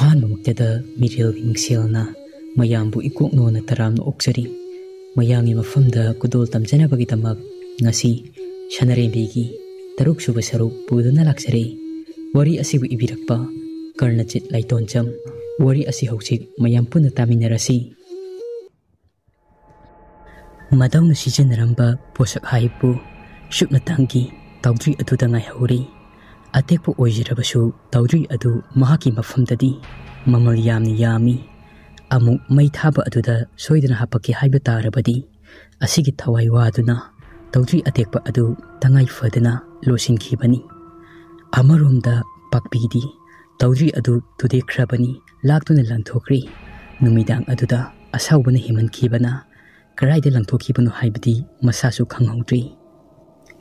Kahanog tada mirilging siel na mayambu ikuk no na taram no uksari mayangi mafamda kudol tam jana bagitamag ngasi shanarembigi taruk suba saruk puduna laksari wari asibu ibirakpa karnachit laitoncham wari asi hauchik mayampu na taminarasi madaw na sijan ramba posak haipu shuk na tangi taudri aduda ngai hauri Atekpo oijirabasu taudri adu mahaki mafamdadi mamal yamni yami amuk mai thaba aduda soidana hapaki haiba tarabadi asigi thawai waduna taudri atekpa adu tangai fadana losinkhibani amarumda pakpidi taudri adu tudekhrabani laktuna lanthokri numidang aduda asawbana himankhibana karaida langthokibanu haibadi masasu khanghaudri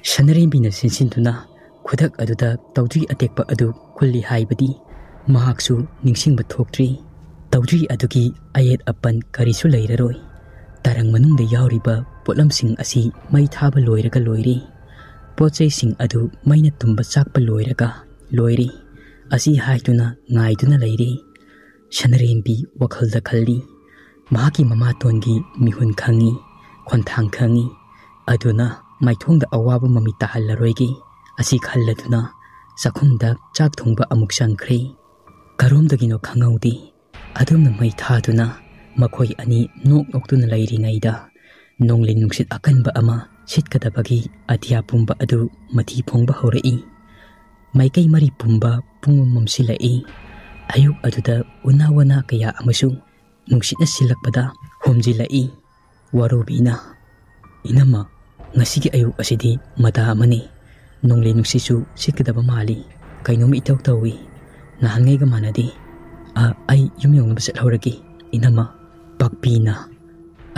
shanarembina sinsintuna Kudak aduda taudri atekpa adu kulli haibadi mahaksu ningsingba thokri taudri adugi ayet apan karisu lairaroi tarang manungda yauriba potlamsing asi mai thaba loiraga loiri pochei sing adu maina tumba chakpa loiraga loiri asi haituna ngaiduna lairi shanarembi wakhalda khalli mahaki mama tongi mihun khangi khonthang khangi aduna maithongda awaba mamita hallaroigi Asi khaladuna sakhumda chak thongba amuk sangkhri karomdagino khangaudi adumna mai thaduna makhoi ani nok noktuna lairingaida nonglin nungsit akanba ama sitkadabagi adhiapumba adu mathi phongba horei maikai mari pumba pungum silai ayuk aduda unawana kaya amasu nungsitna silakpada homjilai warubina inama ngasigi ayuk asidi mata amani Nongli nungsisu sikadaba mali kainomi itaw tawi nahangay gamanadi ay yumyong nabasat hauragi inama pagpina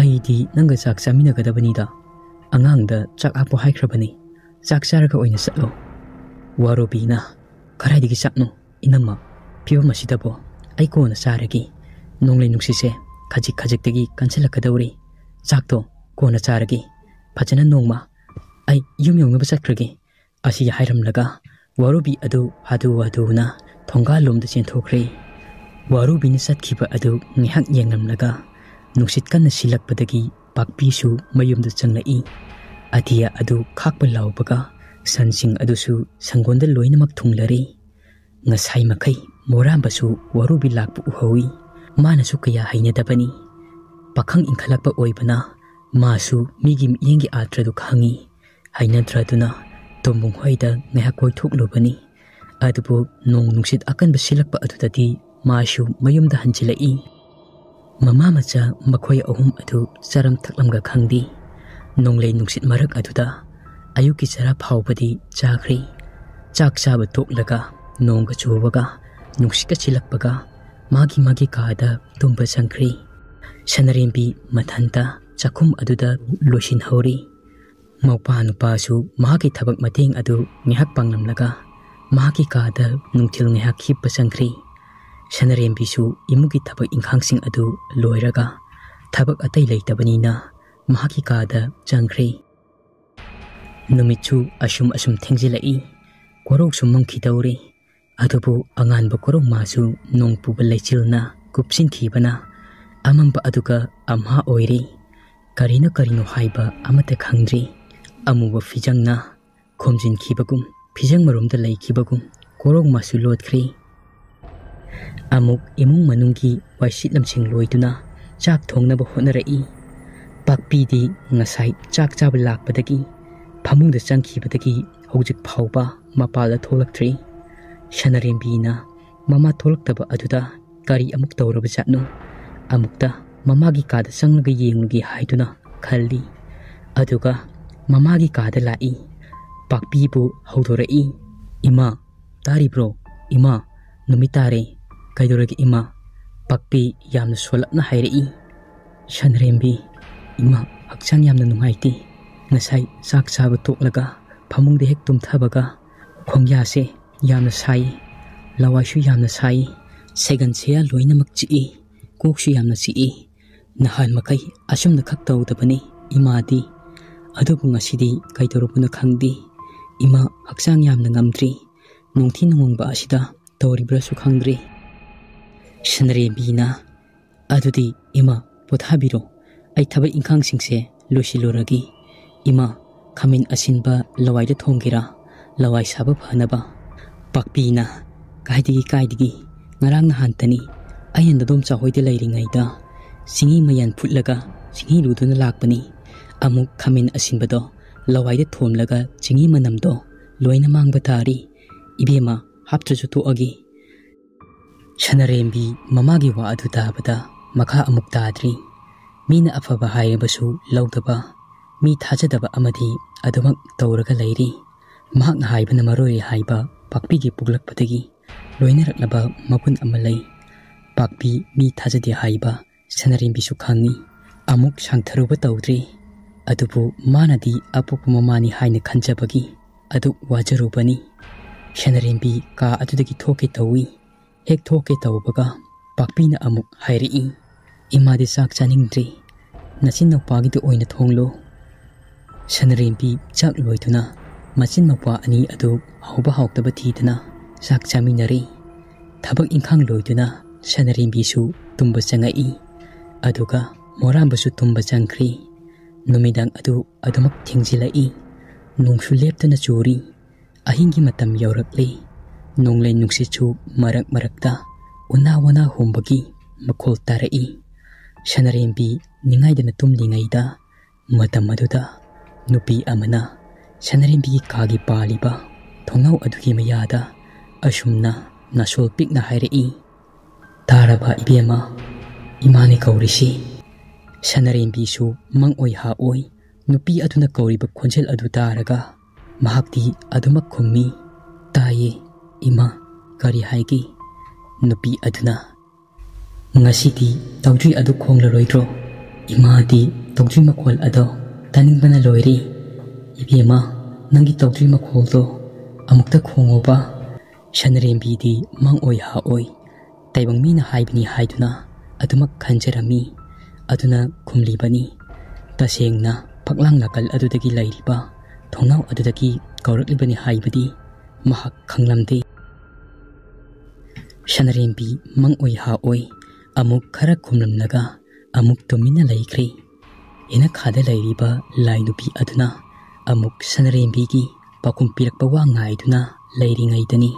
ay di nanggasak sa minagadabanida angangda chak apo haikrabani chak saraka oyna satlo warobina karay digisakno inama piwa masidabo ay ko na saragi nongli nungsise kajik kajik dagi kansalakadawri sakto ko na saragi pajanan nongma ay yumyong nabasat kragi Asi hairamlaga warubi adu hadu aduna thongga lomda chenthokre warubi ni satkhiba adu ngihak yengamlaga nuksitkan silakpadagi pakpisu mayumda changlai adia adu khakpa laubaga sansing adusu sangonda loinamak thunglare ngasai makai morambasu warubi lakpu uhawi manasu kaya hainadabani pakhang inkhalakpa oibana masu migim yengi atradu khangi hainadraduna Tombong hoida ngehakoi thuklobani adubu nong nungsit akanba silakpa adudadi maashu mayumda hanjilai mama macha makhoi ahum adu charam thaklamga khangdi nonglei nungsit marak aduda ayuki chara phawbadi chakri chaksaba thuklaga nongga chuwaga nungsika silakpaga magi magi kaada tumba sangkri sanarimbi mathanta chakum aduda losin hauri Maupa nupasu mahaki thabak mating adu ngihak panglamlaga mahaki kaada nungthil ngihak khip pasangkri shanarembi su imuki thabak ingkhangsing adu loiraga thabak atai leitabanina mahaki kaada jangkri numichu asum thengjilai korok su mangkhi dawri adubu anganba korok masu nongpuba leichilna kupsingkhibana amamba aduka amha oiri karina karino haiba amate khangdri Amuwa fijang na khomjin khibagum fijang marumda lai khibagum korog masu lodkhri amuk imung manungki waisit lamsing loiduna chak thongnaba honarai pakpidi ngasai chak chab lakpadagi phamungda changkhibadagi hojik phauba mapala tholakthri shanarembina mama tholktaba aduda kari amuk tawraba chatnu amukta mamagi kada sanglaga yenglugi haiduna khalli aduga Mamagi kada lai pakpibu haudorai ima taribro ima numitare kaidoragi ima pakpi yamna solapna hairai shanrembi ima hakchang yamna nungaiti ngasai sak saba toklaga phamungde hek tumthabaga khongya se yamna sai lawashu yamna sai segan seya loinamak chii kokshu yamna chii nahan makai asumna khaktawdabani imadi Adubu ngasidi kaitorupuna khangdi ima haksang yamna ngamdri nongthi nongongba asida tawribra su khangdri ꯁꯟꯔꯦ ꯕꯤꯅ ꯑꯗꯨꯗꯤ ꯏꯃꯥ ꯄꯣꯊꯥꯕꯤꯔꯣ, ꯑꯩ ꯊꯕꯛ ꯏꯪꯈꯥꯡꯁꯤꯡꯁꯦ ꯂꯣꯏꯁꯤꯜꯂꯨꯔꯒꯦ, ꯏꯃꯥ ꯈꯥꯃꯦꯟ ꯑꯁꯤꯟꯕ ꯂꯋꯥꯏꯗ ꯊꯣꯡꯒꯦꯔꯥ? ꯂꯋꯥꯏ ꯁꯥꯕ ꯐꯅꯕ ꯄꯥꯛꯄꯤꯅ ꯀꯥꯏꯗꯒꯤ ꯉꯔꯥꯡ ꯅꯍꯥꯟꯇꯅꯤ ꯑꯩꯅ ꯅꯗꯣꯝ ꯆꯥꯍꯣꯏꯗ ꯂꯩꯔꯤꯉꯩꯗ ꯁꯤꯡꯍꯤ ꯃꯌꯥꯟ ꯐꯨꯠꯂꯒ ꯁꯤꯡꯍꯤ ꯂꯨꯗꯨꯅ ꯂꯥꯛꯄꯅꯤ, ꯑꯃꯨꯛ ꯈꯥꯃꯦꯟ ꯑꯁꯤꯟꯕꯗꯣ ꯂꯋꯥꯏꯗ ꯊꯣꯝꯂꯒ ꯁꯤꯡꯍꯤ ꯃꯅꯝꯗꯣ ꯂꯣꯏꯅ ꯃꯥꯡꯕ ꯇꯥꯔꯤ, ꯏꯕꯦꯝꯃ ꯍꯥꯞꯇ꯭ꯔꯁꯨ ꯇꯣꯛꯑꯒꯦ꯫ ꯁꯅꯔꯦꯝꯕꯤ ꯃꯃꯥꯒꯤ ꯋꯥ ꯑꯗꯨ ꯇꯥꯕꯗ ꯃꯈꯥ ꯑꯃꯨꯛ ꯇꯥꯗ꯭ꯔꯤ, ꯃꯤꯅ ꯑꯐꯕ ꯍꯥꯏꯔꯕꯁꯨ ꯂꯧꯗꯕ, ꯃꯤ ꯊꯥꯖꯗꯕ ꯑꯃꯗꯤ ꯑꯗꯨꯃꯛ ꯇꯧꯔꯒ ꯂꯩꯔꯤ, ꯃꯍꯥꯛꯅ ꯍꯥꯏꯕꯅ ꯃꯔꯣꯏ ꯍꯥꯏꯕ ꯄꯥꯛꯄꯤꯒꯤ ꯄꯣꯛꯂꯛꯄꯗꯒꯤ ꯂꯣꯏꯅꯔꯛꯂꯕ ꯃꯒꯨꯟ ꯑꯃ ꯂꯩ꯫ ꯄꯥꯛꯄꯤ ꯃꯤ ꯊꯥꯖꯗꯦ ꯍꯥꯏꯕ ꯁꯅꯔꯦꯝꯕꯤꯁꯨ ꯈꯪꯉꯤ, ꯑꯃꯨꯛ ꯁꯥꯡꯊꯔꯨꯕ ꯇꯧꯗ꯭ꯔꯤ, ꯑꯗꯨꯕꯨ ꯃꯥꯅꯗꯤ ꯑꯄꯣꯛꯄ ꯃꯃꯥꯅꯤ ꯍꯥꯏꯅ ꯈꯟꯖꯕꯒꯤ ꯑꯗꯨꯛ ꯋꯥꯖꯔꯨꯕꯅꯤ꯫ ꯁꯅꯔꯦꯝꯕꯤ ꯀꯥ ꯑꯗꯨꯗꯒꯤ ꯊꯣꯛꯀꯦ ꯇꯧꯏ, ꯍꯦꯛ ꯊꯣꯛꯀꯦ ꯇꯧꯕꯒ ꯄꯥꯛꯄꯤꯅ ꯑꯃꯨꯛ ꯍꯥꯏꯔꯛꯏ, ꯏꯃꯥꯗꯤ ꯆꯥꯛ ꯆꯥꯅꯤꯡꯗ꯭ꯔꯤ, ꯅꯆꯤꯟ ꯅꯧꯄꯥꯒꯤꯗ ꯑꯣꯏꯅ ꯊꯣꯡꯂꯣ꯫ ꯁꯅꯔꯦꯝꯕꯤ ꯆꯥꯛ ꯂꯣꯏꯗꯨꯅ ꯃꯆꯤꯟ ꯃꯧꯄ꯭ꯋꯥ ꯑꯅꯤ ꯑꯗꯨ ꯍꯧꯕ ꯍꯥꯎꯇꯕ ꯊꯤꯗꯅ ꯆꯥꯛ ꯆꯥꯃꯤꯟꯅꯔꯤ, ꯊꯕꯛ ꯏꯪꯈꯥꯡ ꯂꯣꯏꯗꯨꯅ ꯁꯅꯔꯦꯝꯕꯤꯁꯨ ꯇꯨꯝꯕ ꯆꯪꯉꯛꯏ, ꯑꯗꯨꯒ ꯃꯣꯔꯥꯝꯕꯁꯨ ꯇꯨꯝꯕ ꯆꯪꯈ꯭ꯔꯤ, ꯅꯨꯃꯤꯗꯥꯡ ꯑꯗꯨ ꯑꯗꯨꯃꯛ ꯊꯦꯡꯖꯤꯜꯂꯛꯏ, ꯅꯣꯡꯁꯨ ꯂꯦꯞꯇꯅ ꯆꯨꯔꯤ, ꯑꯍꯤꯡꯒꯤ ꯃꯇꯝ ꯌꯧꯔꯛꯂꯤ, ꯅꯣꯡꯂꯩ ꯅꯨꯡꯁꯤꯠꯁꯨ ꯃꯔꯛ ꯃꯔꯛꯇ ꯎꯅꯥ ꯋꯥꯅꯥ ꯍꯣꯝꯕꯒꯤ ꯃꯈꯣꯜ ꯇꯥꯔꯛꯏ꯫ ꯁꯅꯔꯦꯝꯕꯤ ꯅꯤꯡꯉꯥꯏꯗꯅ ꯇꯨꯝꯂꯤꯉꯩꯗ ꯃꯇꯝ ꯑꯗꯨꯗ ꯅꯨꯄꯤ ꯑꯃꯅ ꯁꯅꯔꯦꯝꯕꯤꯒꯤ ꯀꯥꯒꯤ ꯄꯥꯜꯂꯤꯕ ꯊꯣꯡꯅꯥꯎ ꯑꯗꯨꯒꯤ ꯃꯌꯥꯗ ꯑꯁꯨꯝꯅ ꯅꯥꯁꯣꯜ ꯄꯤꯛꯅ ꯍꯥꯏꯔꯛꯏ, ꯇꯥꯔꯕ ꯏꯕꯦꯝꯃ, ꯏꯃꯥꯅꯤ ꯀꯧꯔꯤꯁꯤ꯫ ꯁꯅꯔꯦꯝꯕꯤꯁꯨ ꯃꯪꯑꯣꯏ ꯍꯥꯑꯣꯏ ꯅꯨꯄꯤ ꯑꯗꯨꯅ ꯀꯧꯔꯤꯕ ꯈꯣꯟꯖꯦꯜ ꯑꯗꯨ ꯇꯥꯔꯒ ꯃꯍꯥꯛꯇꯤ ꯑꯗꯨꯃꯛ ꯈꯨꯝꯃꯤ, ꯇꯥꯏꯌꯦ ꯏꯃꯥ, ꯀꯔꯤ ꯍꯥꯏꯒꯦ? ꯅꯨꯄꯤ ꯑꯗꯨꯅ, ꯉꯁꯤꯗꯤ ꯇꯧꯗ꯭ꯔꯤ ꯑꯗꯨ ꯈꯣꯡꯂꯔꯣꯏꯗ꯭ꯔꯣ? ꯏꯃꯥꯗꯤ ꯇꯧꯗ꯭ꯔꯤ ꯃꯈꯣꯜ ꯑꯗꯣ ꯇꯥꯅꯤꯡꯕꯅ ꯂꯣꯏꯔꯦ, ꯏꯕꯦꯝꯃ ꯅꯪꯒꯤ ꯇꯧꯗ꯭ꯔꯤ ꯃꯈꯣꯜꯗꯣ ꯑꯃꯨꯛꯇ ꯈꯣꯡꯉꯣꯕ꯫ ꯁꯅꯔꯦꯝꯕꯤꯗꯤ ꯃꯪꯑꯣꯏ ꯍꯥꯑꯣꯏ ꯇꯥꯏꯕꯪ ꯃꯤꯅ ꯍꯥꯏꯕꯅꯤ ꯍꯥꯏꯗꯨꯅ ꯑꯗꯨꯃꯛ ꯈꯟꯖꯔꯝꯃꯤ, ꯑꯗꯨꯅ ꯈꯨꯝꯂꯤꯕꯅꯤ, ꯇꯁꯦꯡꯅ ꯐꯛꯂꯥꯡ ꯅꯥꯀꯜ ꯑꯗꯨꯗꯒꯤ ꯂꯩꯔꯤꯕ ꯊꯣꯡꯅꯥꯎ ꯑꯗꯨꯗꯒꯤ ꯀꯧꯔꯛꯂꯤꯕꯅꯤ ꯍꯥꯏꯕꯗꯤ ꯃꯍꯥꯛ ꯈꯪꯂꯝꯗꯦ꯫ ꯁꯅꯔꯦꯝꯕꯤ ꯃꯪꯑꯣꯏ ꯍꯥꯑꯣꯏ ꯑꯃꯨꯛ ꯈꯔ ꯈꯨꯝꯂꯝꯂꯒ ꯑꯃꯨꯛ ꯇꯨꯃꯤꯟꯅ ꯂꯩꯈ꯭ꯔꯦ, ꯌꯦꯅꯈꯥꯗ ꯂꯩꯔꯤꯕ ꯂꯥꯏ ꯅꯨꯄꯤ ꯑꯗꯨꯅ ꯑꯃꯨꯛ ꯁꯅꯔꯦꯝꯕꯤꯒꯤ ꯄꯥꯎꯈꯨꯝ ꯄꯤꯔꯛꯄ ꯋꯥ ꯉꯥꯏꯗꯨꯅ ꯂꯩꯔꯤꯉꯩꯗꯅꯤ,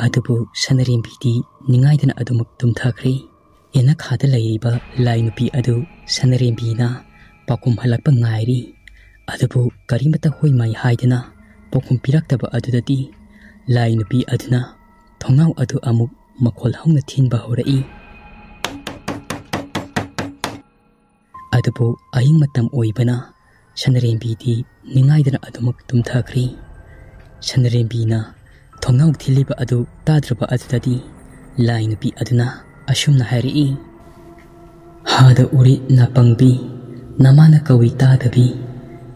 ꯑꯗꯨꯕꯨ ꯁꯅꯔꯦꯝꯕꯤꯗꯤ ꯅꯤꯡꯉꯥꯏꯗꯅ ꯑꯗꯨꯃꯛ ꯇꯨꯝꯊꯈ꯭ꯔꯦ꯫ ꯌꯦꯅꯈꯥꯗ ꯂꯩꯔꯤꯕ ꯂꯥꯏ ꯅꯨꯄꯤ ꯑꯗꯨ ꯁꯅꯔꯦꯝꯕꯤꯅ ꯄꯥꯎꯈꯨꯝ ꯍꯜꯂꯛꯄ ꯉꯥꯏꯔꯤ, ꯑꯗꯨꯕ ꯀꯔꯤꯃꯇ ꯍꯣꯏꯃꯥꯏ ꯍꯥꯏꯗꯅ ꯄꯥꯎꯈꯨꯝ ꯄꯤꯔꯛꯇꯕ ꯑꯗꯨꯗꯗꯤ ꯂꯥꯏ ꯅꯨꯄꯤ ꯑꯗꯨꯅ ꯊꯣꯡꯅꯥꯎ ꯑꯗꯨ ꯑꯃꯨꯛ ꯃꯈꯣꯜ ꯍꯧꯅ ꯊꯤꯟꯕ ꯍꯧꯔꯛꯏ, ꯑꯗꯨꯕꯨ ꯑꯍꯤꯡ ꯃꯇꯝ ꯑꯣꯏꯕꯅ ꯁꯅꯔꯦꯝꯕꯤꯗꯤ ꯅꯤꯡꯉꯥꯏꯗꯅ ꯑꯗꯨꯃꯛ ꯇꯨꯝꯊꯈ꯭ꯔꯤ꯫ ꯁꯅꯔꯦꯝꯕꯤꯅ ꯊꯣꯡꯅꯥꯎ ꯊꯤꯜꯂꯤꯕ ꯑꯗꯨ ꯇꯥꯗ꯭ꯔꯕ ꯑꯗꯨꯗꯗꯤ ꯂꯥꯏ ꯅꯨꯄꯤ ꯑꯗꯨꯅ ꯑꯁꯨꯝꯅ ꯍꯥꯏꯔꯛꯏ, ꯍꯥꯗ ꯎꯔꯤ ꯅꯥꯄꯪꯕꯤ, ꯅꯃꯥꯅ ꯀꯧꯏ ꯇꯥꯗꯕꯤ,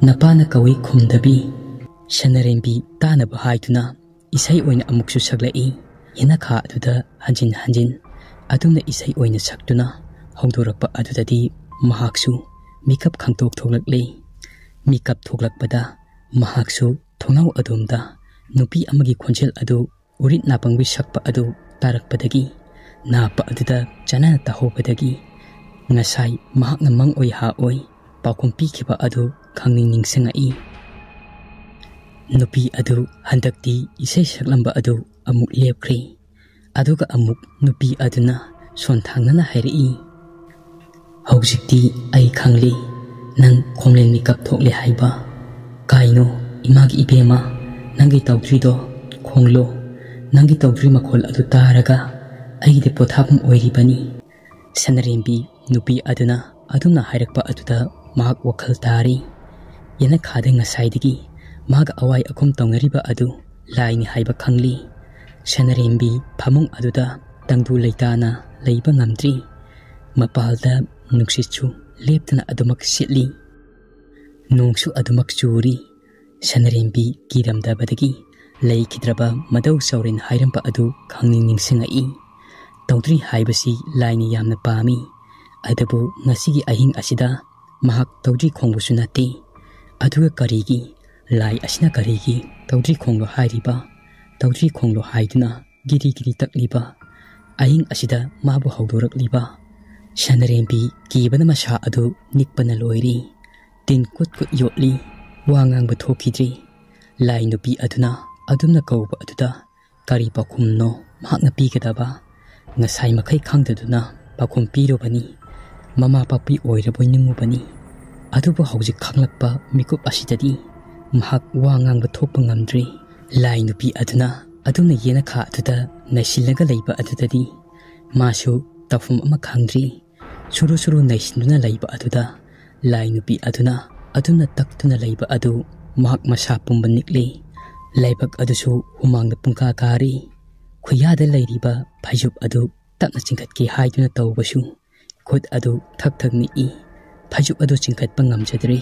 ꯅꯄꯥꯅ ꯀꯧꯏ ꯈꯨꯝꯗꯕꯤ꯫ ꯁꯅꯔꯦꯝꯕꯤ ꯇꯥꯅꯕ ꯍꯥꯏꯗꯨꯅ ꯏꯁꯩ ꯑꯣꯏꯅ ꯑꯃꯨꯛꯁꯨ ꯁꯛꯂꯛꯏ, ꯌꯦꯅꯈꯥ ꯑꯗꯨꯗ ꯍꯟꯖꯤꯟ ꯍꯟꯖꯤꯟ ꯑꯗꯨꯝꯅ ꯏꯁꯩ ꯑꯣꯏꯅ ꯁꯛꯇꯨꯅ ꯍꯧꯗꯣꯔꯛꯄ ꯑꯗꯨꯗꯗꯤ ꯃꯍꯥꯛꯁꯨ ꯃꯤꯀꯞ ꯈꯪꯇꯣꯛ ꯊꯣꯛꯂꯛꯂꯤ, ꯃꯤꯀꯞ ꯊꯣꯛꯂꯛꯄꯗ ꯃꯍꯥꯛꯁꯨ ꯊꯣꯡꯅꯥꯎ ꯑꯗꯣꯝꯗ ꯅꯨꯄꯤ ꯑꯃꯒꯤ ꯈꯣꯟꯖꯦꯜ ꯑꯗꯨ ꯎꯔꯤꯠ ꯅꯥꯄꯪꯕꯤ ꯁꯛꯄ ꯑꯗꯨ ꯇꯥꯔꯛꯄꯗꯒꯤ ꯅꯥꯞꯄ ꯑꯗꯨꯗ ꯆꯥꯟꯅꯅ ꯇꯥꯍꯧꯕꯗꯒꯤ ꯉꯁꯥꯏ ꯃꯍꯥꯛꯅ ꯃꯪꯑꯣꯏ ꯍꯥꯑꯣꯏ ꯄꯥꯎꯈꯨꯝ ꯄꯤꯈꯤꯕ ꯑꯗꯨ ꯈꯪꯅꯤꯡ ꯅꯤꯡꯁꯤꯡꯉꯛꯏ꯫ ꯅꯨꯄꯤ ꯑꯗꯨ ꯍꯟꯗꯛꯇꯤ ꯏꯁꯩ ꯁꯛꯂꯝꯕ ꯑꯗꯨ ꯑꯃꯨꯛ ꯂꯦꯞꯈ꯭ꯔꯦ, ꯑꯗꯨꯒ ꯑꯃꯨꯛ ꯅꯨꯄꯤ ꯑꯗꯨꯅ ꯁꯣꯟꯊꯥꯡꯅꯅ ꯍꯥꯏꯔꯛꯏ, ꯍꯧꯖꯤꯛꯇꯤ ꯑꯩ ꯈꯪꯂꯦ, ꯅꯪ ꯈꯣꯝꯂꯦꯟ ꯃꯤꯀꯞ ꯊꯣꯛꯂꯦ ꯍꯥꯏꯕ, ꯀꯥꯏꯅꯣ ꯏꯃꯥꯒꯤ ꯏꯕꯦꯝꯃ, ꯅꯪꯒꯤ ꯇꯧꯗ꯭ꯔꯤꯗꯣ ꯈꯣꯡꯂꯣ, ꯅꯪꯒꯤ ꯇꯧꯗ꯭ꯔꯤ ꯃꯈꯣꯜ ꯑꯗꯨ ꯇꯥꯔꯒ ꯑꯩꯒꯤꯗꯤ ꯄꯣꯊꯥꯐꯝ ꯑꯣꯏꯔꯤꯕꯅꯤ꯫ ꯁꯅꯔꯦꯝꯕꯤ ꯅꯨꯄꯤ ꯑꯗꯨꯅ ꯑꯗꯨꯝꯅ ꯍꯥꯏꯔꯛꯄ ꯑꯗꯨꯗ ꯃꯍꯥꯛ ꯋꯥꯈꯜ ꯇꯥꯔꯤ, ꯌꯦꯅꯈꯥꯗ ꯉꯁꯥꯏꯗꯒꯤ ꯃꯥꯒ ꯑꯋꯥꯏ ꯑꯈꯨꯝ ꯇꯧꯅꯔꯤꯕ ꯑꯗꯨ ꯂꯥꯏꯅꯤ ꯍꯥꯏꯕ ꯈꯪꯂꯤ꯫ ꯁꯅꯔꯦꯝꯕꯤ ꯐꯃꯨꯡ ꯑꯗꯨꯗ ꯇꯪꯗꯨ ꯂꯩꯇꯥꯅ ꯂꯩꯕ ꯉꯝꯗ꯭ꯔꯤ, ꯃꯄꯥꯜꯗ ꯅꯨꯡꯁꯤꯠꯁꯨ ꯂꯦꯞꯇꯅ ꯑꯗꯨꯃꯛ ꯁꯤꯠꯂꯤ, ꯅꯣꯡꯁꯨ ꯑꯗꯨꯃꯛ ꯆꯨꯔꯤ, ꯁꯅꯔꯦꯝꯕꯤ ꯀꯤꯔꯝꯗꯕꯗꯒꯤ ꯂꯩꯈꯤꯗ꯭ꯔꯕ ꯃꯗꯧ ꯆꯥꯎꯔꯦꯟ ꯍꯥꯏꯔꯝꯕ ꯑꯗꯨ ꯈꯪꯅꯤꯡ ꯅꯤꯡꯁꯤꯡꯉꯛꯏ, ꯇꯧꯗ꯭ꯔꯤ ꯍꯥꯏꯕꯁꯤ ꯂꯥꯏꯅ ꯌꯥꯝꯅ ꯄꯥꯝꯃꯤ, ꯑꯗꯨꯕꯨ ꯉꯁꯤꯒꯤ ꯑꯍꯤꯡ ꯑꯁꯤꯗ ꯃꯍꯥꯛ ꯇꯧꯗ꯭ꯔꯤ ꯈꯣꯡꯕꯁꯨ ꯅꯠꯇꯦ, ꯑꯗꯨꯒ ꯀꯔꯤꯒꯤ ꯂꯥꯏ ꯑꯁꯤꯅ ꯀꯔꯤꯒꯤ ꯇꯧꯗ꯭ꯔꯤ ꯈꯣꯡꯂꯣ ꯍꯥꯏꯔꯤꯕ, ꯇꯧꯗ꯭ꯔꯤ ꯈꯣꯡꯂꯣ ꯍꯥꯏꯗꯨꯅ ꯒꯤꯔꯤ ꯒꯤꯔꯤ ꯇꯛꯂꯤꯕ, Aing asida mabu haudurak liba. Shanarembi kibana masha adu nikpana loiri. Tin kutkut yotli. Wangang bathokidri. Lai nubi aduna adumna kauba aduda. Kari pakumno mahakna pigadaba. Ngasai makai kangdaduna pakum piro bani. Mama papi oiraboy nungubani. Adubu haujik kanglakpa mikup asidadi. Mahak wangang bathopangamdri. Lai nubi aduna adumna yena ka aduda. Naisilaga laiba adudadi. Mashu tafum ama kangdri. Suru-suru naisinuna laiba aduda. Lai nubi aduna adumna taktuna laiba adu. Mahak masapum banikli. Laibak adusu humang na pungkakari. Khuyada lairiba phajub adu tapna chingkatki haiduna tawbasu. Khud adu thak-thak nii. Phajub adu chingkatpa ngamjadri.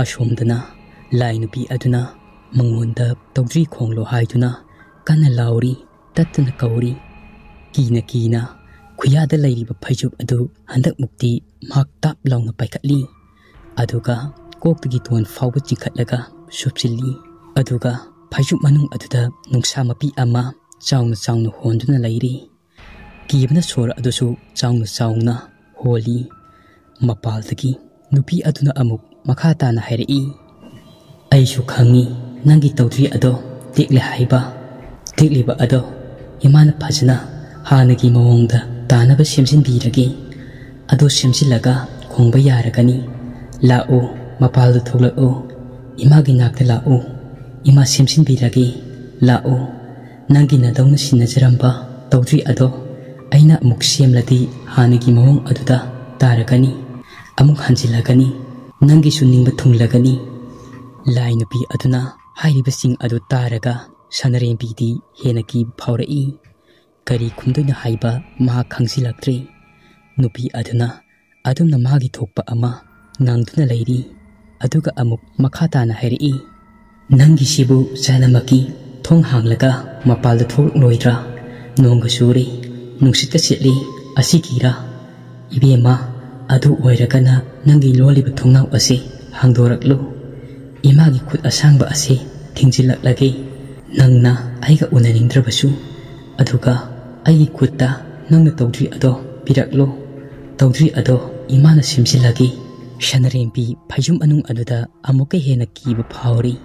Ashomdana lai nubi aduna mangunda tawdri khonglo haiduna kana lauri. Tatna kauri kina khuyada lairiba phajub adu handak mukti mak tap launa paikatli aduga kokti ton fawut chikhatlaga subsili aduga phajub manung aduda nungsa mapi ama chaung honduna lairi kibna sor adusu chaung na holi mapal tagi nupi aduna amuk makhata na hairi aishu khangi nangi tawdri ado tikle haiba tikliba ado Yamana Pajana, Hanagi Mawongda, Tanaba Shimsin Biragi, Ado Shimsilaga, Kongba Yaragani, La O, Mapalda Tola O, Imaginaka La O, Ima Shimsin Biragi, La O, Nangina Dona Sinazaramba, Tawdri Ado, Aina Muksiam Ladi, Hanagi Mawong Aduda, Taragani, Amuk Hansilagani, Nangi Suning Batung Lagani, Lainupi Aduna, Hairibasing Adu Taraga. Sanarin bidi henaki pawrai kari kumdoina haiba ma khangsilaktre nupi aduna adumna magi thokpa ama nangduna lairi aduga amuk makhatana hairi nangi sibu sanamaki thong hanglaga mapalda thok loidra nongga suri nungsita setli asikira ibema adu oiragana nangi loliba thongnau ase hangdoraklo imagi khut asangba ase thingjilakage Nangna aiga unanindrabasu aduga ai kutta nangna tawdri ado piraklo tawdri ado imana simsilagi shanarembi phajum anung aduda amukai hena kiba phawri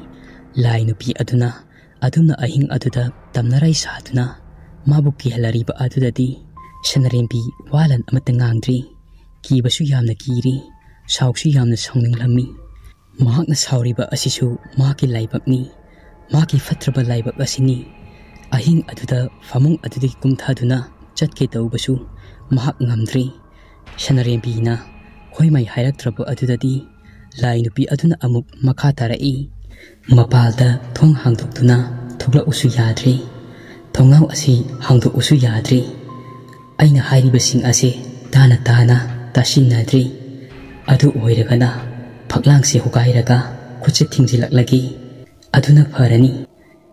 lainupi aduna aduna ahing aduda tamnarai saduna mabuki halariba adudadi shanarembi walan amatangangdri kibasu yamna kiri saukshi yamna saunglami mahakna sauriba asisu maki laibakni Maki fatraba laibak asini ahing aduda famung adudi kumthaduna chatke tawbasu mahak ngamdri shanarembi na khoimai hairatraba adudadi lainupi aduna amuk makha tarai mapalda thong hangdukduna thugla usu yadri thongau asi hangdu usu yadri aina hairibasing ase tana tasinadri adu oiragana phaklangse hukairaga khuche thingjilaklagi Aduna Parani,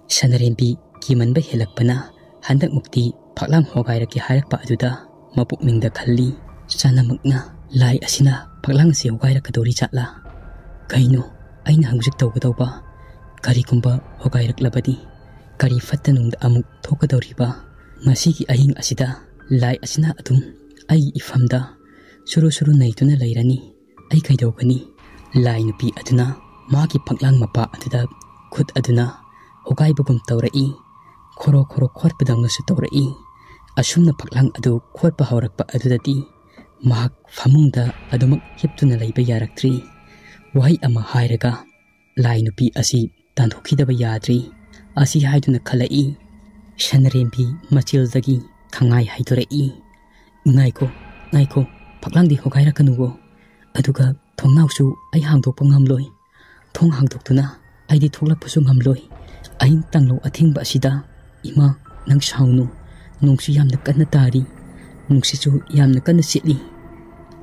Shanarembi, Kimanba Hilakpana, Handak Mukti, Paklam Hogairaki Harakpa Aduda, Mabuk Mingda Kali, Sanamakna, Lai Asina, Paklang Se Hogairakadori Chatla, Kaino, Aina Hangzik Togadoba, Karikumba Hogairak Labadi, Kari Fatanung Amuk Togadoriba, Masiki Ahing Asida, Lai Asina Adum, Ai Ifamda, Suru Naituna Lairani, Ai Kaidogani, Lai Nupi Aduna, Maki Paklang Mapa Aduda. Khud aduna hogai bugum tawrai khoro khorpa dangnasu tawrai asumna paklang adu khorpa haurakpa adudati mahak famungda adumak hiptuna laiba yaraktri wahai ama hairaga lai nupi asi tanthukidaba yadri asi haiduna khalai shanarembi machildagi khangai haidorai ngaiko paklangdi hogairakanu aduga thongnausu ai hangdokpa ngamloi thong hangdoktuna Aidi tholakpasu ngamloi aing tanglo athingba asida ima nang saunu nungsi yamna kanna tari nungsichu yamna kanna sitli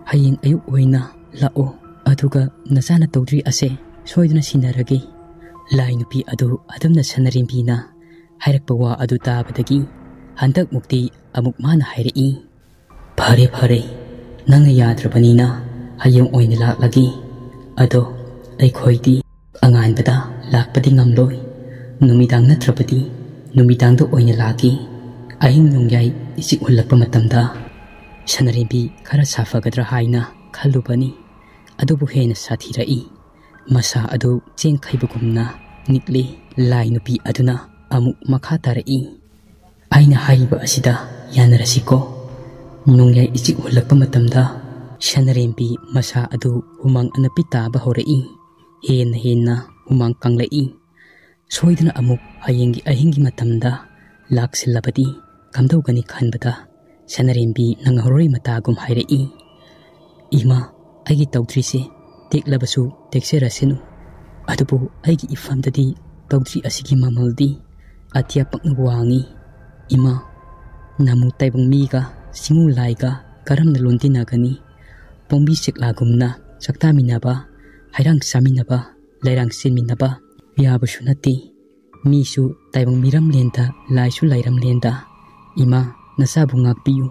hayeng ayuk oina lao aduga nasana tawdri ase soiduna sinarage lainupi adu adamna sanarimina hairakpa wa adu tabadagi handak mukti amuk mana hairai phare nang yadrabanina hayeng oina laklagi ado aikhoidi angan bada Lakpati ngamloi, numidang natrapati, numidang do oinalagi, ahing nungyay ꯏꯆꯤꯛ ꯎꯜꯂꯛꯄ ꯃꯇꯝꯗ ꯁꯅꯔꯦꯝꯕꯤ ꯈꯔ ꯁꯥꯐꯒꯗ꯭ꯔꯥ ꯍꯥꯏꯅ ꯈꯜꯂꯨꯕꯅꯤ, ꯑꯗꯨꯕꯨ ꯍꯦꯟꯅ ꯁꯥꯊꯤꯔꯛꯏ, ꯃꯁꯥ ꯑꯗꯨ ꯆꯦꯡ ꯈꯩꯕꯒꯨꯝꯅ ꯅꯤꯛꯂꯤ꯫ ꯂꯥꯏ ꯅꯨꯄꯤ ꯑꯗꯨꯅ ꯑꯃꯨꯛ ꯃꯈꯥ ꯇꯥꯔꯛꯏ, ꯑꯩꯅ ꯍꯥꯏꯔꯤꯕ ꯑꯁꯤꯗ ꯌꯥꯅꯔꯁꯤꯀꯣ꯫ ꯅꯣꯡꯌꯥꯏ ꯏꯆꯤꯛ ꯎꯜꯂꯛꯄ ꯃꯇꯝꯗ ꯁꯅꯔꯦꯝꯕꯤ ꯃꯁꯥ ꯑꯗꯨ ꯍꯨꯃꯥꯡ ꯑꯅꯞꯄꯤ ꯇꯥꯕ ꯍꯧꯔꯛꯏ, ꯍꯦꯟꯅ ꯍꯦꯟꯅ ꯍꯨꯃꯥꯡ ꯀꯪꯂꯛꯏ꯫ ꯁꯣꯏꯗꯅ ꯑꯃꯨꯛ ꯍꯌꯦꯡꯒꯤ ꯑꯍꯤꯡꯒꯤ ꯃꯇꯝꯗ ꯂꯥꯛꯁꯤꯜꯂꯕꯗꯤ ꯀꯝꯗꯧꯒꯅꯤ ꯈꯟꯕꯗ ꯁꯅꯔꯦꯝꯕꯤ ꯅꯪꯍꯧꯔꯣꯏ ꯃꯇꯥꯒꯨꯝ ꯍꯥꯏꯔꯛꯏ, ꯏꯃꯥ, ꯑꯩꯒꯤ ꯇꯧꯗ꯭ꯔꯤꯁꯦ ꯇꯦꯛꯂꯕꯁꯨ ꯇꯦꯛꯆꯔꯁꯅꯨ, ꯑꯗꯨꯕꯨ ꯑꯩꯒꯤ ꯏꯐꯝꯗꯗꯤ ꯇꯧꯗ꯭ꯔꯤ ꯑꯁꯤꯒꯤ ꯃꯃꯜꯗꯤ ꯑꯇꯤꯌꯥ ꯄꯛꯅ ꯋꯥꯡꯏ, ꯏꯃꯥ, ꯅꯥꯃꯨ ꯇꯥꯏꯕꯪ ꯃꯤꯒ ꯁꯤꯡꯎ ꯂꯥꯏꯒ ꯀꯔꯝꯅ ꯂꯣꯟꯗꯤꯟꯅꯒꯅꯤ? ꯄꯣꯝꯕꯤ ꯆꯦꯛꯂꯥꯒꯨꯝꯅ ꯆꯥꯛꯇꯥꯃꯤꯟꯅꯕ, ꯍꯩꯔꯥꯡ ꯆꯥꯃꯤꯟꯅꯕ, ꯂꯩꯔꯥꯡ ꯆꯦꯟꯃꯤꯟꯅꯕ ꯌꯥꯕꯁꯨ ꯅꯠꯇꯦ, ꯃꯤꯁꯨ ꯇꯥꯏꯕꯪ ꯃꯤꯔꯝꯂꯦꯟꯗ ꯂꯥꯏꯁꯨ ꯂꯥꯏꯔꯝꯂꯦꯟꯗ, ꯏꯃꯥ, ꯅꯆꯥꯕꯨ ꯉꯥꯛꯄꯤꯌꯨ,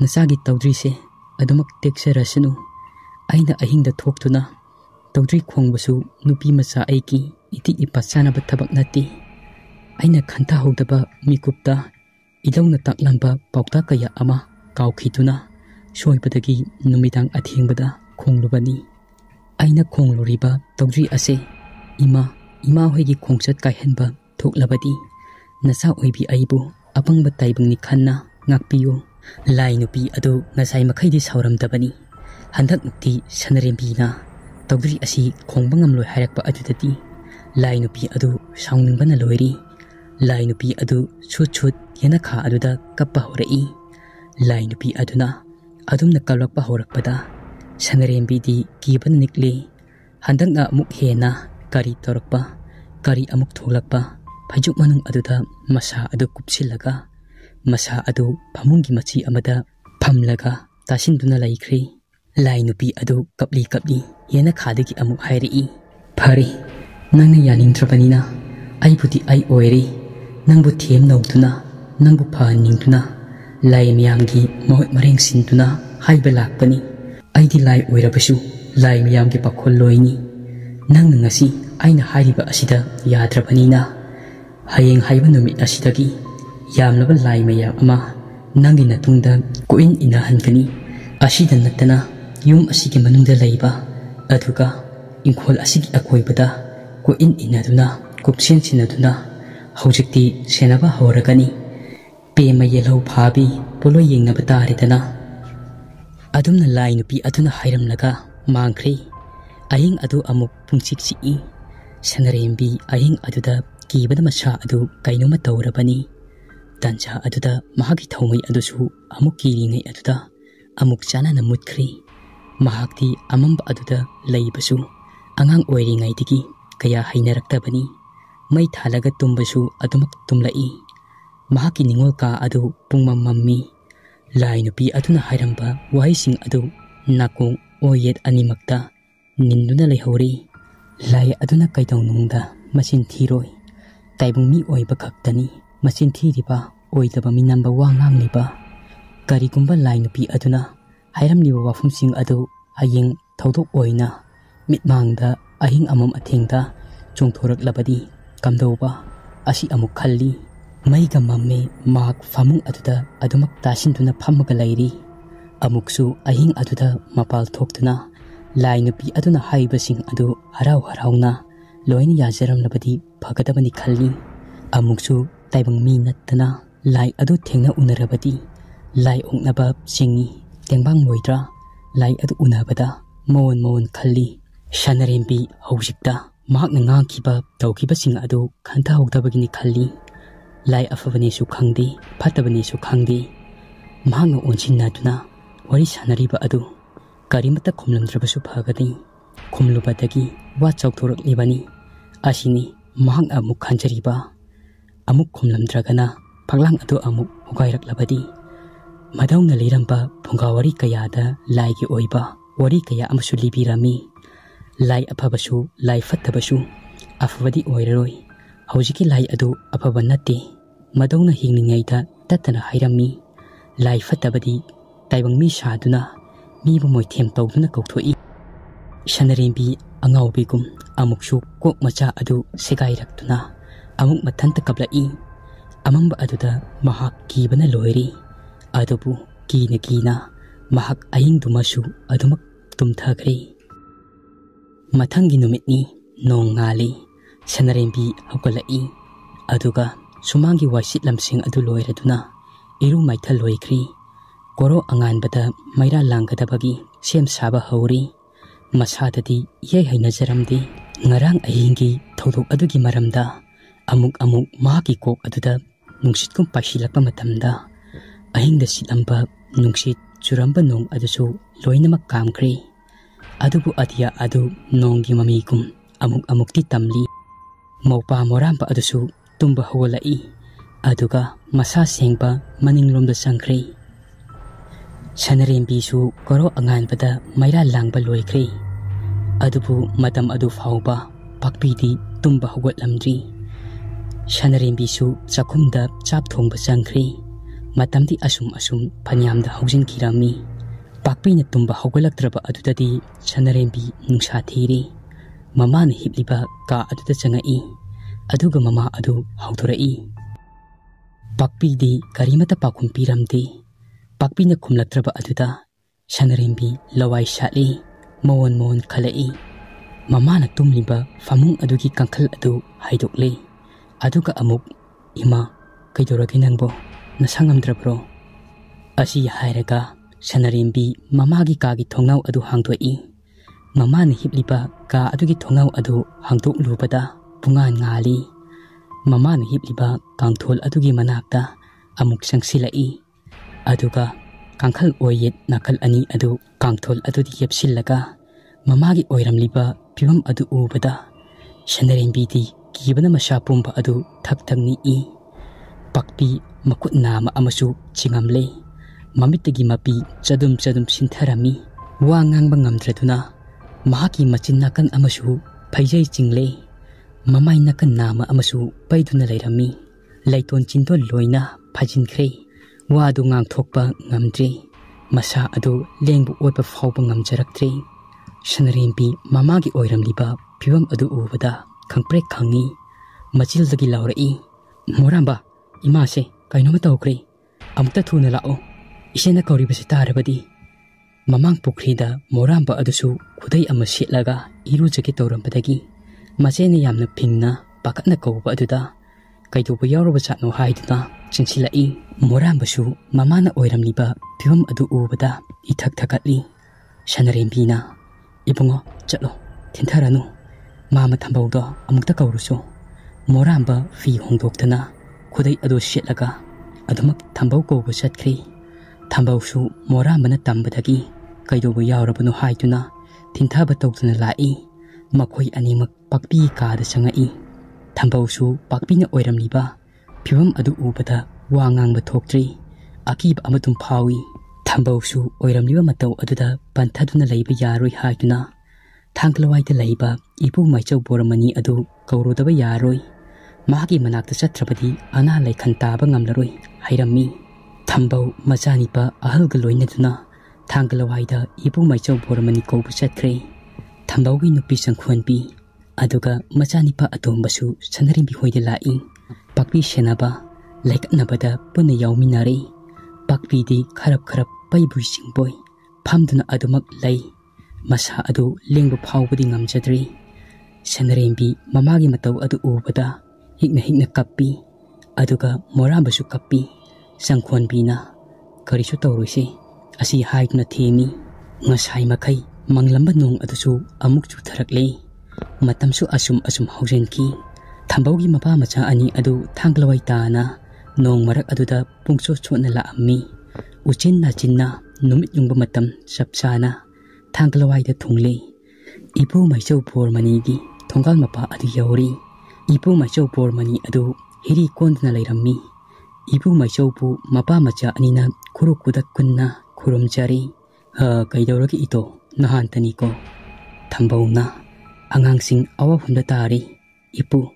ꯅꯆꯥꯒꯤ ꯇꯧꯗ꯭ꯔꯤꯁꯦ ꯑꯗꯨꯃꯛ ꯇꯦꯛꯆꯔꯁꯅꯨ, ꯑꯩꯅ ꯑꯍꯤꯡꯗ ꯊꯣꯛꯇꯨꯅ ꯇꯧꯗ꯭ꯔꯤ ꯈꯣꯡꯕꯁꯨ ꯅꯨꯄꯤ ꯃꯆꯥ ꯑꯩꯒꯤ ꯏꯇꯤꯛ ꯏꯄꯥ ꯆꯥꯅꯕ ꯊꯕꯛ ꯅꯠꯇꯦ, ꯑꯩꯅ ꯈꯟꯊꯍꯧꯗꯕ ꯃꯤꯀꯨꯞꯇ ꯏꯙꯧꯅ ꯇꯥꯛꯂꯝꯕ ꯄꯥꯎꯇꯥꯛ ꯀꯌꯥ ꯑꯃ ꯀꯥꯎꯈꯤꯗꯨꯅ ꯁꯣꯏꯕꯗꯒꯤ ꯅꯨꯃꯤꯗꯥꯡ ꯑꯊꯦꯡꯕꯗ ꯈꯣꯡꯂꯨꯕꯅꯤ, ꯑꯩꯅ ꯈꯣꯡꯂꯨꯔꯤꯕ ꯇꯧꯗ꯭ꯔꯤ ꯑꯁꯦ ꯏꯃꯥ, ꯏꯃꯥꯍꯣꯏꯒꯤ ꯈꯣꯡꯆꯠ ꯀꯥꯏꯍꯟꯕ ꯊꯣꯛꯂꯕꯗꯤ ꯅꯆꯥ ꯑꯣꯏꯕꯤ ꯑꯩꯕꯨ ꯑꯄꯪꯕ ꯇꯥꯏꯕꯪꯅꯤ ꯈꯟꯅ ꯉꯥꯛꯄꯤꯌꯨ꯫ ꯂꯥꯏ ꯅꯨꯄꯤ ꯑꯗꯨ ꯉꯁꯥꯏ ꯃꯈꯩꯗꯤ ꯁꯥꯎꯔꯝꯗꯕꯅꯤ, ꯍꯟꯗꯛꯃꯨꯛꯇꯤ ꯁꯅꯔꯦꯝꯕꯤꯅ ꯇꯧꯗ꯭ꯔꯤ ꯑꯁꯤ ꯈꯣꯡꯕ ꯉꯝꯂꯣꯏ ꯍꯥꯏꯔꯛꯄ ꯑꯗꯨꯗꯗꯤ ꯂꯥꯏ ꯅꯨꯄꯤ ꯑꯗꯨ ꯁꯥꯎꯅꯤꯡꯕꯅ ꯂꯣꯏꯔꯤ꯫ ꯂꯥꯏ ꯅꯨꯄꯤ ꯑꯗꯨ ꯁꯨꯠ ꯁꯨꯠ ꯌꯦꯅꯈꯥ ꯑꯗꯨꯗ ꯀꯞꯄ ꯍꯧꯔꯛꯏ꯫ ꯂꯥꯏ ꯅꯨꯄꯤ ꯑꯗꯨꯅ ꯑꯗꯨꯝꯅ ꯀꯞꯂꯛꯄ ꯍꯧꯔꯛꯄꯗ ꯁꯅꯔꯦꯝꯕꯤꯗꯤ ꯀꯤꯕꯅ ꯅꯤꯛꯂꯤ, ꯍꯟꯗꯛꯅ ꯑꯃꯨꯛ ꯍꯦꯟꯅ ꯀꯔꯤ ꯇꯧꯔꯛꯄ, ꯀꯔꯤ ꯑꯃꯨꯛ ꯊꯣꯛꯂꯛꯄ? ꯐꯩꯖꯨꯞ ꯃꯅꯨꯡ ꯑꯗꯨꯗ ꯃꯁꯥ ꯑꯗꯨ ꯀꯨꯞꯁꯤꯜꯂꯒ ꯃꯁꯥ ꯑꯗꯨ ꯐꯃꯨꯡꯒꯤ ꯃꯆꯤ ꯑꯃꯗ ꯐꯝꯂꯒ ꯇꯥꯁꯤꯟꯗꯨꯅ ꯂꯩꯈ꯭ꯔꯦ꯫ ꯂꯥꯏ ꯅꯨꯄꯤ ꯑꯗꯨ ꯀꯞꯂꯤ ꯀꯞꯂꯤ ꯌꯦꯅꯈꯥꯗꯒꯤ ꯑꯃꯨꯛ ꯍꯥꯏꯔꯛꯏ, ꯐꯔꯦ, ꯅꯪꯅ ꯌꯥꯅꯤꯡꯗ꯭ꯔꯕꯅꯤꯅ ꯑꯩꯕꯨꯗꯤ ꯑꯩ ꯑꯣꯏꯔꯦ, ꯅꯪꯕꯨ ꯊꯦꯝꯅꯧꯗꯨꯅ, ꯅꯪꯕꯨ ꯐꯍꯟꯅꯤꯡꯗꯨꯅ, ꯂꯥꯏ ꯃꯌꯥꯝꯒꯤ ꯃꯍꯨꯠ ꯃꯔꯦꯡ ꯁꯤꯟꯗꯨꯅ ꯍꯥꯏꯕ ꯂꯥꯛꯄꯅꯤ, ꯑꯩꯗꯤ ꯂꯥꯏ ꯑꯣꯏꯔꯕꯁꯨ ꯂꯥꯏ ꯃꯌꯥꯝꯒꯤ ꯄꯥꯈꯣꯜꯂꯣꯏꯅꯤ, ꯅꯪꯅ ꯉꯁꯤ ꯑꯩꯅ ꯍꯥꯏꯔꯤꯕ ꯑꯁꯤꯗ ꯌꯥꯗ꯭ꯔꯕꯅꯤꯅ ꯍꯌꯦꯡ ꯍꯥꯏꯕ ꯅꯨꯃꯤꯠ ꯑꯁꯤꯗꯒꯤ ꯌꯥꯝꯂꯕ ꯂꯥꯏ ꯃꯌꯥꯝ ꯑꯃ ꯅꯪꯒꯤ ꯅꯇꯨꯡꯗ ꯀꯣꯏꯏꯟ ꯏꯟꯅꯍꯟꯒꯅꯤ, ꯑꯁꯤꯗ ꯅꯠꯇꯅ ꯌꯨꯝ ꯑꯁꯤꯒꯤ ꯃꯅꯨꯡꯗ ꯂꯩꯕ ꯑꯗꯨꯒ ꯏꯪꯈꯣꯜ ꯑꯁꯤꯒꯤ ꯑꯀꯣꯏꯕꯗ ꯀꯣꯏꯏꯟ ꯏꯟꯅꯗꯨꯅ ꯀꯨꯞꯁꯦꯟ ꯁꯤꯟꯅꯗꯨꯅ ꯍꯧꯖꯤꯛꯇꯤ ꯁꯦꯟꯅꯕ ꯍꯧꯔꯒꯅꯤ, ꯄꯦꯃ ꯌꯦꯜꯍꯧ ꯐꯥꯕꯤ ꯄꯣꯠꯂꯣꯏ ꯌꯦꯡꯅꯕ ꯇꯥꯔꯦꯗꯅ꯫ ꯑꯗꯨꯝꯅ ꯂꯥꯏ ꯅꯨꯄꯤ ꯑꯗꯨꯅ ꯍꯥꯏꯔꯝꯂꯒ ꯃꯥꯡꯈ꯭ꯔꯦ꯫ ꯑꯍꯤꯡ ꯑꯗꯨ ꯑꯃꯨꯛ ꯄꯨꯡꯆꯤꯛ ꯆꯤꯛꯏ꯫ ꯁꯅꯔꯦꯝꯕꯤ ꯑꯍꯤꯡ ꯑꯗꯨꯗ ꯀꯤꯕꯅ ꯃꯁꯥ ꯑꯗꯨ ꯀꯩꯅꯣꯝꯃ ꯇꯧꯔꯕꯅꯤ꯫ ꯇꯥꯟꯖꯥ ꯑꯗꯨꯗ ꯃꯍꯥꯛꯀꯤ ꯊꯧꯃꯩ ꯑꯗꯨꯁꯨ ꯑꯃꯨꯛ ꯀꯤꯔꯤꯉꯩ ꯑꯗꯨꯗ ꯑꯃꯨꯛ ꯆꯥꯟꯅꯅ ꯃꯨꯠꯈ꯭ꯔꯤ꯫ ꯃꯍꯥꯛꯇꯤ ꯑꯃꯝꯕ ꯑꯗꯨꯗ ꯂꯩꯕꯁꯨ ꯑꯉꯥꯡ ꯑꯣꯏꯔꯤꯉꯩꯗꯒꯤ ꯀꯌꯥ ꯍꯩꯅꯔꯛꯇꯕꯅꯤ, ꯃꯩ ꯊꯥꯜꯂꯒ ꯇꯨꯝꯕꯁꯨ ꯑꯗꯨꯃꯛ ꯇꯨꯝꯂꯛꯏ꯫ ꯃꯍꯥꯛꯀꯤ ꯅꯤꯡꯉꯣꯜ ꯀꯥ ꯑꯗꯨ ꯄꯨꯡꯃꯝ ꯃꯝꯃꯤ꯫ ꯂꯥꯏ ꯅꯨꯄꯤ ꯑꯗꯨꯅ ꯍꯥꯏꯔꯝꯕ ꯋꯥꯍꯩꯁꯤꯡ ꯑꯗꯨ ꯅꯥꯀꯣꯡ ꯑꯣꯌꯦꯠ ꯑꯅꯤꯃꯛꯇ ꯅꯤꯟꯗꯨꯅ ꯂꯩꯍꯧꯔꯤ꯫ ꯂꯥꯏ ꯑꯗꯨꯅ ꯀꯩꯗꯧꯅꯨꯡꯗ ꯃꯆꯤꯟ ꯊꯤꯔꯣꯏ, ꯇꯥꯏꯕꯪ ꯃꯤ ꯑꯣꯏꯕ ꯈꯛꯇꯅꯤ ꯃꯆꯤꯟ ꯊꯤꯔꯤꯕ, ꯑꯣꯏꯗꯕ ꯃꯤꯅꯝꯕ ꯋꯥ ꯉꯥꯡꯂꯤꯕ꯫ ꯀꯔꯤꯒꯨꯝꯕ ꯂꯥꯏ ꯅꯨꯄꯤ ꯑꯗꯨꯅ ꯍꯥꯏꯔꯝꯂꯤꯕ ꯋꯥꯐꯝꯁꯤꯡ ꯑꯗꯨ ꯍꯌꯦꯡ ꯊꯧꯗꯣꯛ ꯑꯣꯏꯅ ꯃꯤꯠꯃꯥꯡꯗ ꯑꯍꯤꯡ ꯑꯃꯝ ꯑꯊꯦꯡꯗ ꯆꯣꯡꯊꯣꯔꯛꯂꯕꯗꯤ ꯀꯝꯗꯧꯕ ꯑꯁꯤ ꯑꯃꯨꯛ ꯈꯜꯂꯤ꯫ ꯃꯩꯒ ꯃꯝꯃꯦ, ꯃꯍꯥꯛ ꯐꯃꯨꯡ ꯑꯗꯨꯗ ꯑꯗꯨꯃꯛ ꯇꯥꯁꯤꯟꯗꯨꯅ ꯐꯝꯃꯒ ꯂꯩꯔꯤ꯫ ꯑꯃꯨꯛꯁꯨ ꯑꯍꯤꯡ ꯑꯗꯨꯗ ꯃꯄꯥꯜ ꯊꯣꯛꯇꯨꯅ ꯂꯥꯏ ꯅꯨꯄꯤ ꯑꯗꯨꯅ ꯍꯥꯏꯕꯁꯤꯡ ꯑꯗꯨ ꯍꯔꯥꯎ ꯍꯔꯥꯎꯅ ꯂꯣꯏꯅ ꯌꯥꯖꯔꯝꯂꯕꯗꯤ ꯐꯒꯗꯕꯅꯤ ꯈꯜꯂꯤ꯫ ꯑꯃꯨꯛꯁꯨ ꯇꯥꯏꯕꯪ ꯃꯤ ꯅꯠꯇꯅ ꯂꯥꯏ ꯑꯗꯨ ꯊꯦꯡꯅ ꯎꯅꯔꯕꯗꯤ ꯂꯥꯏ ꯑꯣꯛꯅꯕ ꯆꯤꯡꯏ, ꯇꯦꯡꯕꯥꯡꯂꯣꯏꯗ꯭ꯔꯥ? ꯂꯥꯏ ꯑꯗꯨ ꯎꯅꯕꯗ ꯃꯑꯣꯟ ꯃꯑꯣꯟꯈꯜꯂꯤ꯫ ꯁꯅꯔꯦꯝꯕꯤ ꯍꯧꯖꯤꯛꯇ ꯃꯍꯥꯛꯅ ꯉꯥꯡꯈꯤꯕ ꯇꯧꯈꯤꯕꯁꯤꯡ ꯑꯗꯨ ꯈꯟꯊꯍꯧꯗꯕꯒꯤꯅꯤ ꯈꯜꯂꯤ꯫ ꯂꯥꯏ ꯑꯐꯕꯅꯦꯁꯨ ꯈꯪꯗꯦ, ꯐꯠꯇꯕꯅꯦꯁꯨ ꯈꯪꯗꯦ, ꯃꯍꯥꯛꯅ ꯑꯣꯟꯁꯤꯟꯅꯗꯨꯅ ꯋꯥꯔꯤ ꯁꯥꯟꯅꯔꯤꯕ ꯑꯗꯨ ꯀꯔꯤꯃꯇ ꯈꯨꯝꯂꯝꯗ꯭ꯔꯕꯁꯨ ꯐꯒꯅꯤ, ꯈꯨꯝꯂꯨꯕꯗꯒꯤ ꯋꯥ ꯆꯥꯎꯊꯣꯔꯛꯂꯤꯕꯅꯤ, ꯑꯁꯤꯅꯤ ꯃꯍꯥꯛꯅ ꯑꯃꯨꯛ ꯈꯟꯖꯔꯤꯕ, ꯑꯃꯨꯛ ꯈꯨꯝꯂꯝꯗ꯭ꯔꯒꯅ ꯐꯛꯂꯥꯡ ꯑꯗꯨ ꯑꯃꯨꯛ ꯍꯨꯒꯥꯏꯔꯛꯂꯕꯗꯤ꯫ ꯃꯙꯧꯅ ꯂꯤꯔꯝꯕ ꯐꯨꯡꯒꯥ ꯋꯥꯔꯤ ꯀꯌꯥꯗ ꯂꯥꯏꯒꯤ ꯑꯣꯏꯕ ꯋꯥꯔꯤ ꯀꯌꯥ ꯑꯃꯁꯨ ꯂꯤꯕꯤꯔꯝꯃꯤ, ꯂꯥꯏ ꯑꯐꯕꯁꯨ ꯂꯥꯏ ꯐꯠꯇꯕꯁꯨ ꯑꯐꯕꯗꯤ ꯑꯣꯏꯔꯔꯣꯏ, ꯍꯧꯖꯤꯛꯀꯤ ꯂꯥꯏ ꯑꯗꯨ ꯑꯐꯕ ꯅꯠꯇꯦ, ꯃꯙꯧꯅ ꯍꯤꯡꯂꯤꯉꯩꯗ ꯇꯠꯇꯅ ꯍꯥꯏꯔꯝꯃꯤ, ꯂꯥꯏ ꯐꯠꯇꯕꯗꯤ ꯇꯥꯏꯕꯪ ꯃꯤ ꯁꯥꯗꯨꯅ ꯃꯤꯕꯨ ꯃꯣꯏꯊꯦꯝ ꯇꯧꯗꯨꯅ ꯀꯧꯊꯣꯛꯏ꯫ ꯁꯅꯔꯦꯝꯕꯤ ꯑꯉꯥꯎꯕꯤꯒꯨꯝ ꯑꯃꯨꯛꯁꯨ ꯀꯣꯛ ꯃꯆꯥ ꯑꯗꯨ ꯁꯦꯒꯥꯏꯔꯛꯇꯨꯅ ꯑꯃꯨꯛ ꯃꯊꯟꯇ ꯀꯞꯂꯛꯏ꯫ ꯑꯃꯝꯕ ꯑꯗꯨꯗ ꯃꯍꯥꯛ ꯀꯤꯕꯅ ꯂꯣꯏꯔꯤ꯫ adubu kina kina mahak aying dumashu adumak tumthagri. Matang ginumit ni nong ngali sanarembi haukalai aduga sumangi wasit lamsing adu loiraduna iru maithal loikri koro angan bata maira langkadabagi sem saba hauri masadadi yai hainajaramdi ngarang ahingi thodok adugi maramda amuk amuk mahaki kok aduda nungshit kum pasilakpa matamda ahing da silamba nungshit churamba nong adusu loinamak kamkri adubu adia adu nongi mamikum amuk amuk ti tamli maupa moramba adusu tumba hawalai aduga masa sengba maninglomda sangkri sanarembi su koro anganbada maira langba loikri adubu madam adu fauba pakpidi tumba hawatlamdri sanarembi su chakumda chapthongba sangkri matamdi asum phanyamda haujin kirami pakpina tumba hawgalaktraba adudadi sanarembi nungsa thiri mamana hipliba ka aduda changai aduga mama adu haudorai pakpidi karimata pakumpiramdi pakpina kumlatraba aduda sanarembi lawai shali mawon khalai mamana tumliba famung adugi kankhal adu haidokle aduga amuk ima kaidoragi nangbo nasangamdrabro asi hairaga sanarembi mamagi kagi thongau adu hangdoi mamana hipliba ka adugi thongau adu hangdok lupada pungan ngali mamana hipliba kangthol adugi manakta amuk sangsilai aduga kankhal oyet nakal ani adu kangthol adudi yapsillaga mamagi oiramliba pibam adu ubada sanarembi di kibana masapumba adu thakthangni i pakpi makutnama amasu chingamle mamitagi mapi chadum sintharami wa ngang bangamdratuna mahaki machin nakan amasu phaijai chingle mamai nakan nama amasu paiduna lairami laiton chintol loina phajinkhrei wa adu ngang thokpa ngamdri masa adu lengbu otpa phaupa ngamjarakdri sanarembi mamagi oiramliba piwam adu ubada khangprek khangi machildagi laurai moramba imase kainoma tawkre amta thuna lao isena kauri besita rabadi mamang pukrida moramba adusu khudai amasi laga iru jeki torambadagi machene yamna phingna pakatna kauba aduda kaidoba yawroba chatno haiduna chinsilai morambashu mamana oiramliba phibam adu ubada ithakthakatli sanarembina ibungo chatlo tintharanu mama thambauda amukta kauruso moramba fi hongdoktana khudai adu shetlaga adamak thambau kauba chatkri thambausu morambana tambadagi kaidoba yawrabanu haiduna tinthaba tawtana lai makhoi animak pakpi kada sangai thambausu pakpina oiramliba phibam adu ubada wangang bathokdri akib amatum phawi thambausu oiramliwa matau aduda panthaduna leiba yaroi haiduna thanglawaitu leiba ipu maichau boramani adu kaurodaba yaroi mahagi manakta chatrapati ana laikhantaba ngamlaroi hairami thambau machanipa ahalga loinaduna thanglawaida ipu maichau boramani kaubu chatrei thambaugi nupi sangkhonbi aduga machanipa atombasu sanarembi hoide lai pakpi senaba laiknabada puna yauminari pakpi di kharap paibu singboi phamduna adumak lai masa adu lengbu phawbudi ngamjadri sanarembi mamagi matau adu ubada hikna kappi aduga morambasu kappi sangkhonbina karisu tawruisi asi haidna themi ngasai makai manglamba nong adusu amuk chu tharakle matamsu asum haujenki thambaugi mapa macha ani adu thanglawai taana nong marak aduda pungcho chona la ammi uchinna chinna numit yungba matam sapsana thanglawai da thungle ipu maichau pormani gi thongal mapa adu yauri ipu maichau pormani adu hiri kondna lairammi ipu maichau pu mapa macha ani na khuru kudakunna khurumjari ha kaidawraki ito nahantani ko thambau na angangsing awa humda tari ipu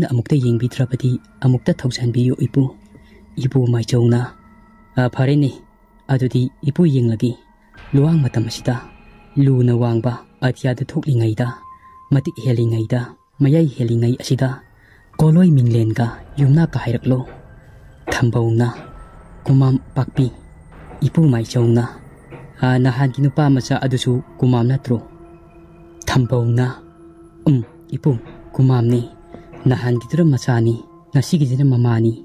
na amukta yengbidrapati amukta thausanbiyo ipu maichau na phare ni adudi ipu yenglagi luang matamasita luna wangba atyada thoklingaida matik helingaida mayai helingai asida koloi minglenga yumna ka hairaklo thambau na kumam pakpi Ipong Maichong na. Nahan kinupama sa adusu kumam na tro. Tambaw na. Ipong kumam ni. Nahan kitro masani. Nasigi din ang mamani.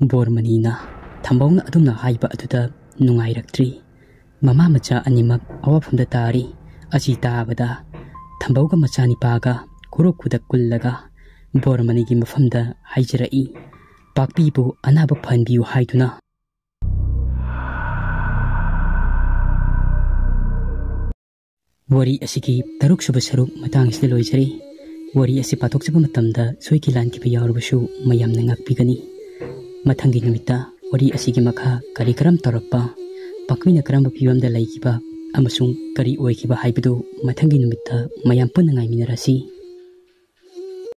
Bormani na. Tambaw na adum na haiba aduta nungay raktri. Mamamacha animag awap from the tari. Asita abada. Tambaw ka masani paga. Kurokudak kullaga. Bormani gimafamda haijirai. Pagpipo anabaphan biyo haidu na. Wari asiki taruk subasaruk matang isdaloy sari. Wari asipatok sa pamatamda soy kilan kipayar basyo mayam nangak bigani. Matanggi namita wari asiki makha karikaram tarapa. Pakwi na karam papiyam dalay kiba amasung kari oy kiba haibido matanggi namita mayam po nangay minarasi.